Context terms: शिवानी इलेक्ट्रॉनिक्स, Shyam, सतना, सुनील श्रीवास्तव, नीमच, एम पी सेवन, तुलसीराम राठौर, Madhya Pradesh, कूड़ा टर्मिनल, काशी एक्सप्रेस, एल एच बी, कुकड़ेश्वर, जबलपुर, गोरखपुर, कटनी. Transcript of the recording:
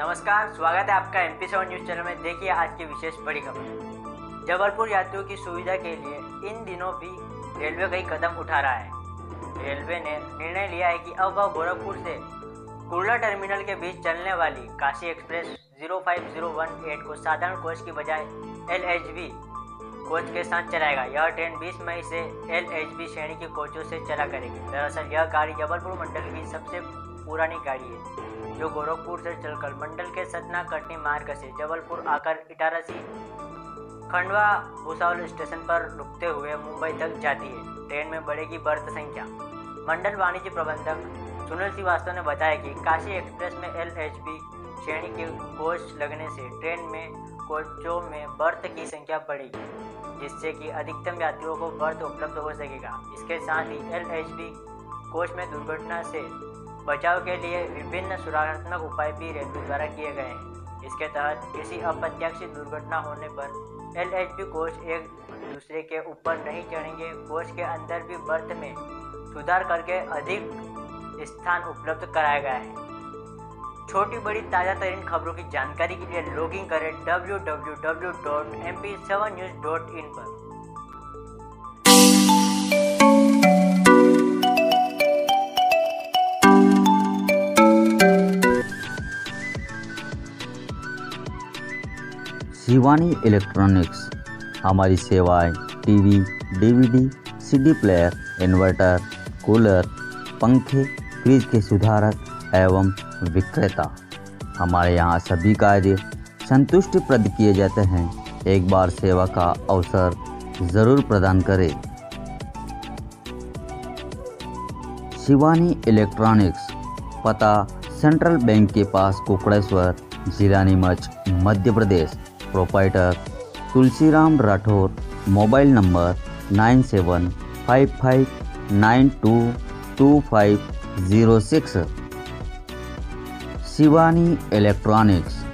नमस्कार, स्वागत है आपका MP7 न्यूज चैनल में। देखिए आज की विशेष बड़ी खबर। जबलपुर यात्रियों की सुविधा के लिए इन दिनों भी रेलवे कई कदम उठा रहा है। रेलवे ने निर्णय लिया है कि अब वह गोरखपुर से कूड़ा टर्मिनल के बीच चलने वाली काशी एक्सप्रेस 05018 को साधारण कोच की बजाय LHB कोच के साथ चलाएगा। यह ट्रेन 20 मई से LHB श्रेणी के कोचों से चला करेगी। दरअसल यह गाड़ी जबलपुर मंडल की सबसे पुरानी गाड़ी है, जो गोरखपुर से चलकर मंडल के सतना कटनी मार्ग से जबलपुर आकर इटारसी खंडवा भुसावल स्टेशन पर रुकते हुए मुंबई तक जाती है। ट्रेन में बढ़ेगी बर्थ संख्या। मंडल वाणिज्य प्रबंधक सुनील श्रीवास्तव ने बताया कि काशी एक्सप्रेस में LHB श्रेणी के कोच लगने से ट्रेन में कोचों में बर्थ की संख्या बढ़ेगी, जिससे कि अधिकतम यात्रियों को बर्थ उपलब्ध हो सकेगा। इसके साथ ही LHB कोच में दुर्घटना से बचाव के लिए विभिन्न सुरक्षात्मक उपाय भी रेलवे द्वारा किए गए हैं। इसके तहत किसी अप्रत्याशित दुर्घटना होने पर LHB कोच एक दूसरे के ऊपर नहीं चढ़ेंगे। कोच के अंदर भी बर्थ में सुधार करके अधिक स्थान उपलब्ध कराया गया है। छोटी बड़ी ताज़ा तरीन खबरों की जानकारी के लिए लॉगिन करें www.mp7news.in पर। शिवानी इलेक्ट्रॉनिक्स हमारी सेवाएं TV, DVD, CD player, inverter, cooler, पंखे, फ्रिज के सुधारक एवं विक्रेता। हमारे यहाँ सभी कार्य संतुष्टिप्रद किए जाते हैं। एक बार सेवा का अवसर ज़रूर प्रदान करें। शिवानी इलेक्ट्रॉनिक्स, पता सेंट्रल बैंक के पास कुकड़ेश्वर, जिला नीमच, Madhya Pradesh. Proprietor तुलसीराम राठौर। Mobile number 9755922506। शिवानी इलेक्ट्रॉनिक्स।